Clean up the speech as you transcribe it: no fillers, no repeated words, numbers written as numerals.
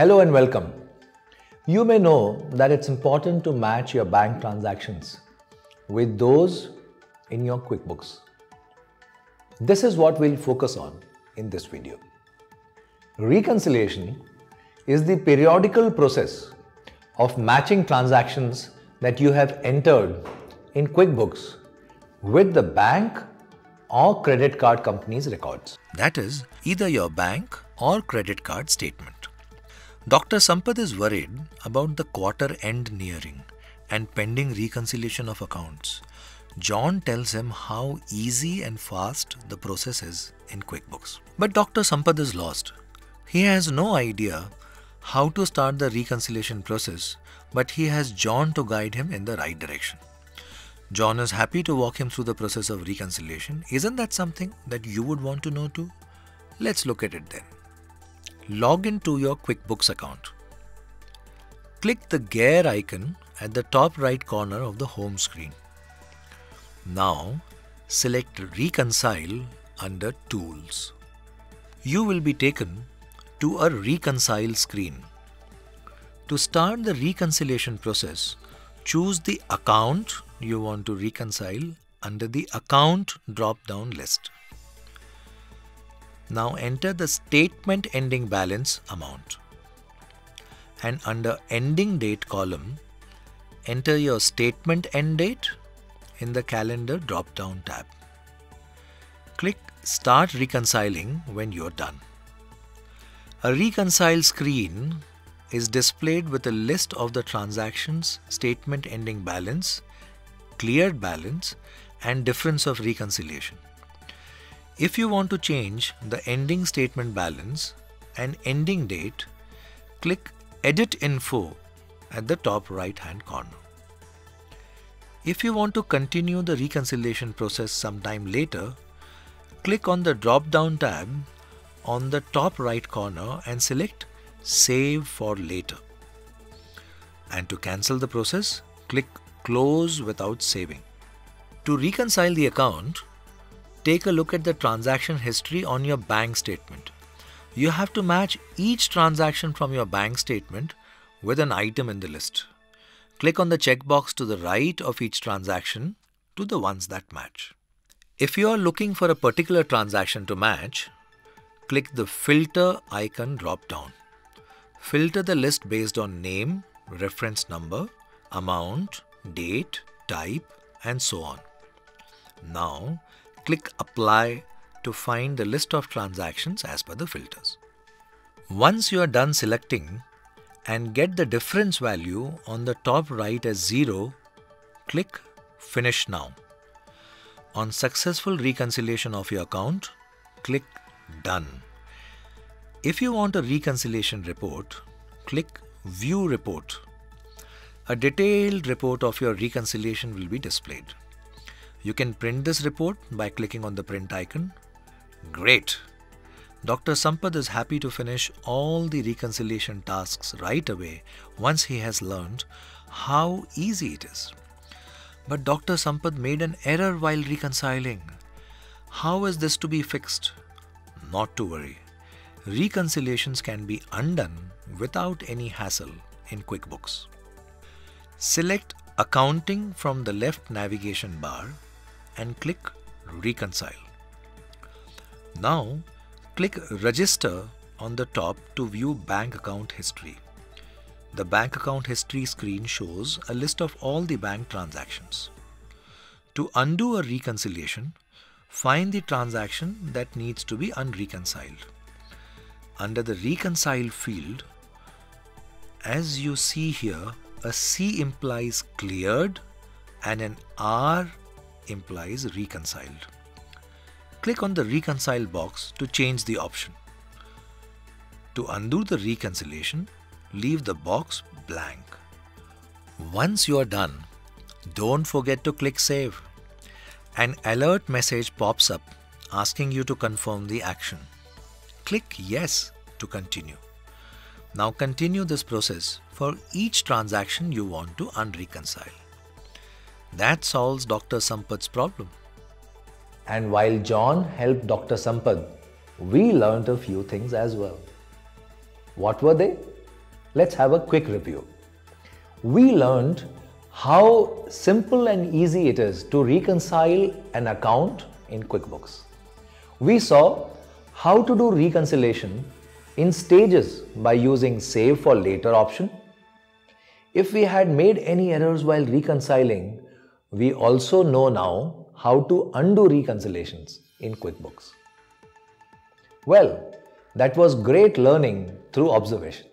Hello and welcome. You may know that it's important to match your bank transactions with those in your QuickBooks. This is what we'll focus on in this video. Reconciliation is the periodical process of matching transactions that you have entered in QuickBooks with the bank or credit card company's records. That is, either your bank or credit card statement. Dr. Sampath is worried about the quarter end nearing and pending reconciliation of accounts. John tells him how easy and fast the process is in QuickBooks. But Dr. Sampath is lost. He has no idea how to start the reconciliation process, but he has John to guide him in the right direction. John is happy to walk him through the process of reconciliation. Isn't that something that you would want to know too? Let's look at it then. Log into your QuickBooks account. Click the gear icon at the top right corner of the home screen. Now, select Reconcile under Tools. You will be taken to a Reconcile screen. To start the reconciliation process, choose the account you want to reconcile under the Account drop-down list. Now enter the statement ending balance amount, and under ending date column, enter your statement end date in the calendar drop-down tab. Click start reconciling when you're done. A reconcile screen is displayed with a list of the transactions, statement ending balance, cleared balance, and difference of reconciliation. If you want to change the ending statement balance and ending date, click Edit Info at the top right hand corner. If you want to continue the reconciliation process sometime later, click on the drop down tab on the top right corner and select Save for Later. And to cancel the process, click Close without saving. To reconcile the account, take a look at the transaction history on your bank statement. You have to match each transaction from your bank statement with an item in the list. Click on the checkbox to the right of each transaction to the ones that match. If you are looking for a particular transaction to match, click the Filter icon drop-down. Filter the list based on name, reference number, amount, date, type, and so on. Now, click Apply to find the list of transactions as per the filters. Once you are done selecting and get the difference value on the top right as 0, click Finish Now. On successful reconciliation of your account, click Done. If you want a reconciliation report, click View Report. A detailed report of your reconciliation will be displayed. You can print this report by clicking on the print icon. Great! Dr. Sampath is happy to finish all the reconciliation tasks right away once he has learned how easy it is. But Dr. Sampath made an error while reconciling. How is this to be fixed? Not to worry. Reconciliations can be undone without any hassle in QuickBooks. Select Accounting from the left navigation bar and click Reconcile. Now, click Register on the top to view bank account history. The bank account history screen shows a list of all the bank transactions. To undo a reconciliation, find the transaction that needs to be unreconciled. Under the Reconcile field, as you see here, a C implies cleared and an R implies reconciled. Click on the Reconcile box to change the option. To undo the reconciliation, leave the box blank. Once you are done, don't forget to click Save. An alert message pops up asking you to confirm the action. Click Yes to continue. Now continue this process for each transaction you want to unreconcile. That solves Dr. Sampath's problem. And while John helped Dr. Sampath, we learned a few things as well. What were they? Let's have a quick review. We learned how simple and easy it is to reconcile an account in QuickBooks. We saw how to do reconciliation in stages by using Save for Later option. If we had made any errors while reconciling, we also know now how to undo reconciliations in QuickBooks. Well, that was great learning through observation.